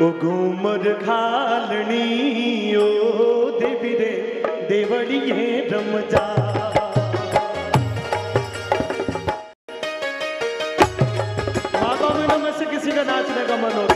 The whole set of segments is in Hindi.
घूमर घालनी ओ देवी रे देवड़ी है रमजा माता में नमः से किसी का नाचने का मन हो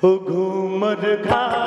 तो कोई बात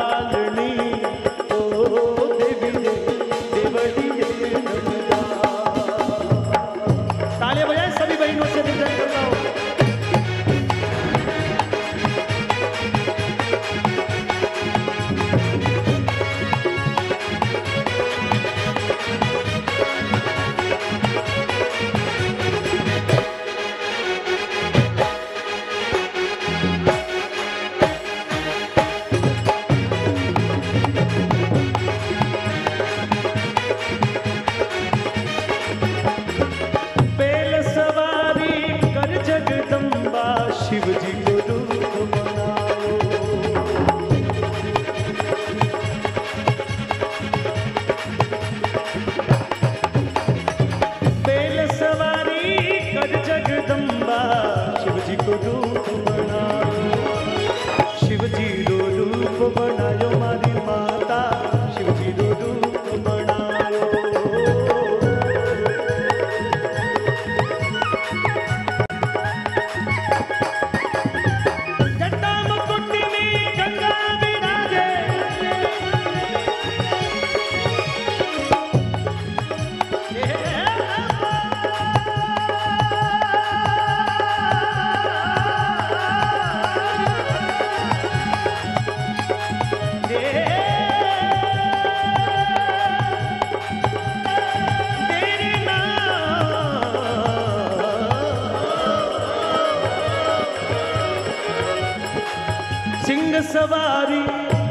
सवारी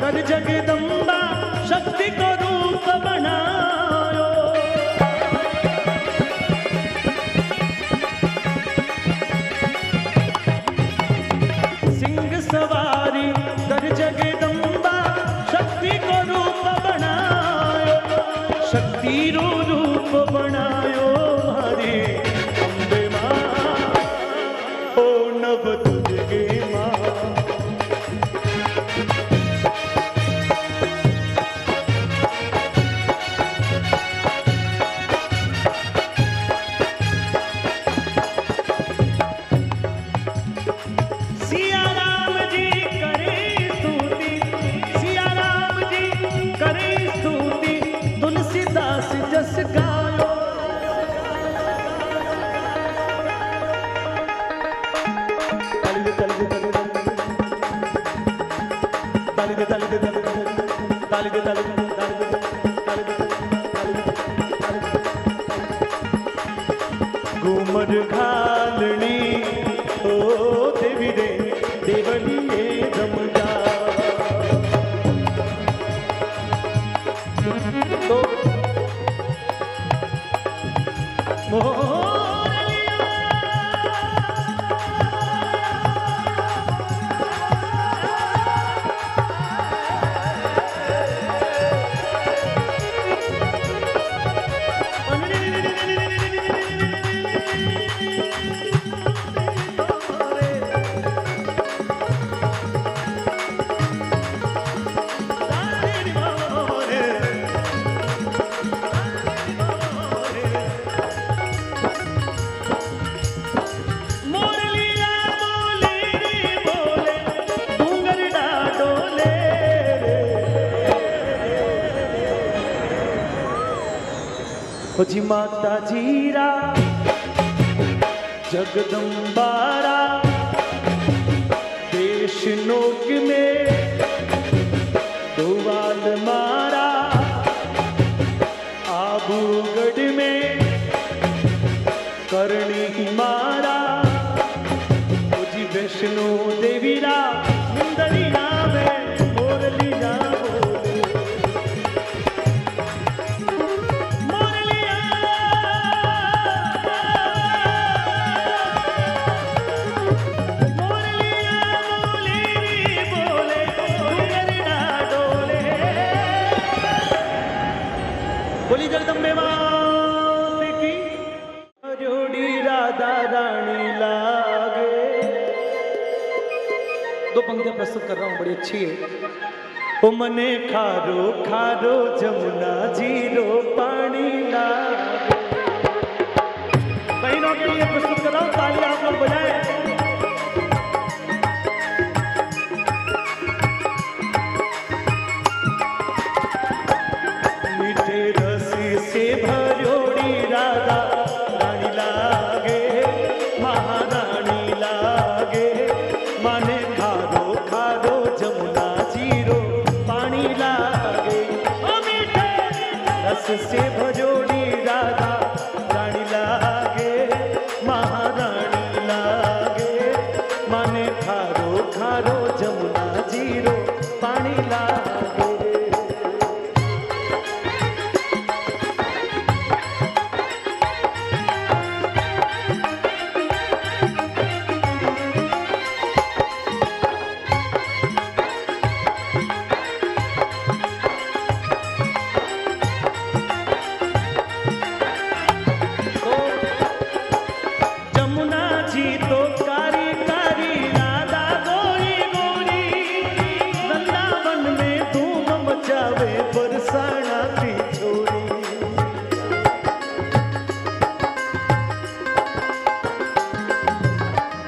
कर जगदम्बा शक्ति को रूप बनायो, सिंह सवारी कर जगदम्बा शक्ति को रूप बनायो, शक्ति रो रूप बनायो हरे अम्बे मां, ओ नव तुझे मां। घूमर घालनी ओ देवी रे देवनी जमदा, तो जी माता जीरा जगदम्बारा देश नोक में दुवाल मारा, आबूगढ़ में करणी मारा, जी वैष्णो देवीरा मुंदरी नाम है मुरली नाम। दो पंक्तियां प्रस्तुत कर रहा हूं, बड़ी अच्छी है। ओ मने खारो खारो जमुना जीरो पानी लागे, बहनों के लिए प्रस्तुत कर रहा हूं, तालियां आप लोग बजाएं।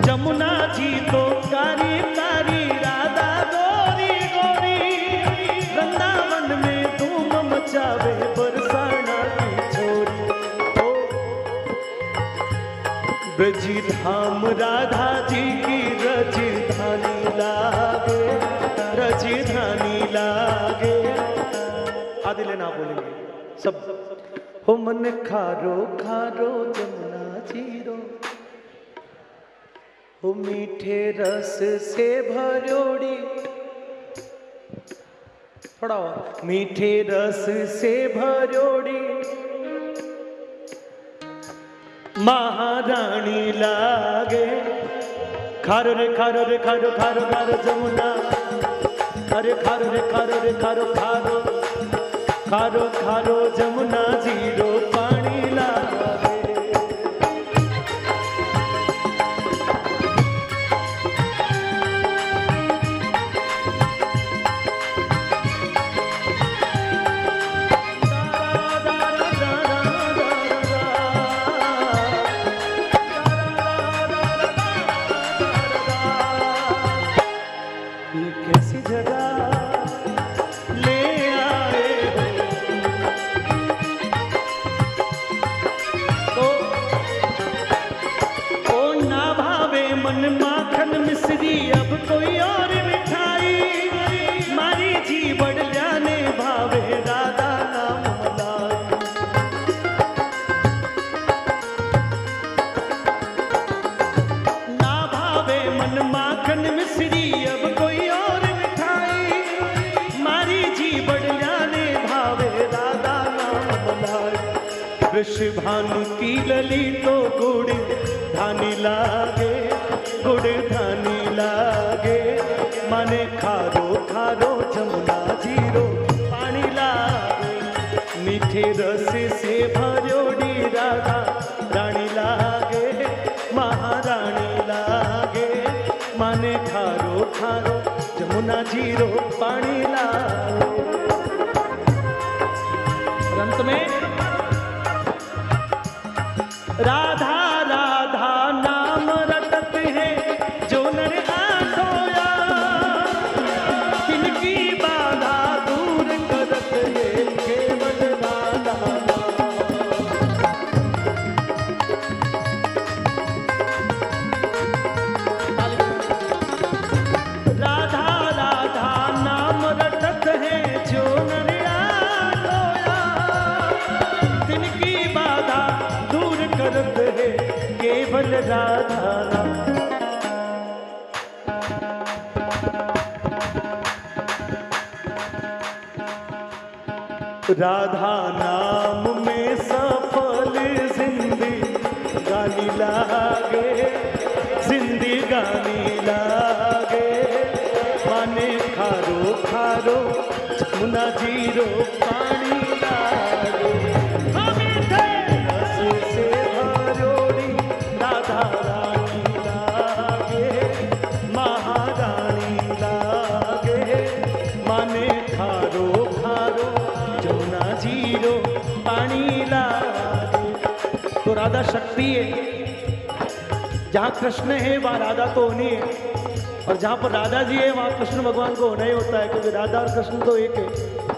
जमुना जी तो कारी कारी राधा गोरी गोरी, वृंदावन में धूम मचावे बरसाना की छोरी। ओ ब्रज धाम राधा जी की रजधानी लागे, रजधानी लागे। लागे आदि लेना बोलेंगे सब। हो मन खारो खारो जमुना जीरो, हो मीठे रस से भरोड़ी, थोड़ा और, मीठे रस से भरोड़ी महारानी लागे। खारो रे खारो रे खारो खारो खारो जमुना, अरे खारो रे खारो रे खारो खारो खारो खारो जमुना जीरो पानी लागे। भानु की लली तो गुड़ धानी लागे, गुड़ धानी लागे माने खारो खारो जमुना जीरो पानी लागे। मीठे रस से भरोड़ी राधा रानी लागे, महारानी लागे माने खारो खारो जमुना जीरो पानी लागे। अंत में राधा राधा नाम रटत है जो नर आसोया, इनकी बाधा दूर करत है केवल राधा। राधा राधा नाम रटत है जो नर आसोया, इनकी बाधा करत है केवल राधा नाम। राधा नाम में सफल जिंदगानी लागे, जिंदगानी लागे माने खारो खारो जमुना जीरो पानी लागे। तो राधा शक्ति है, जहां कृष्ण है वहां राधा तो होनी है, और जहां पर राधा जी है वहां कृष्ण भगवान को होना ही होता है, क्योंकि राधा और कृष्ण तो एक है।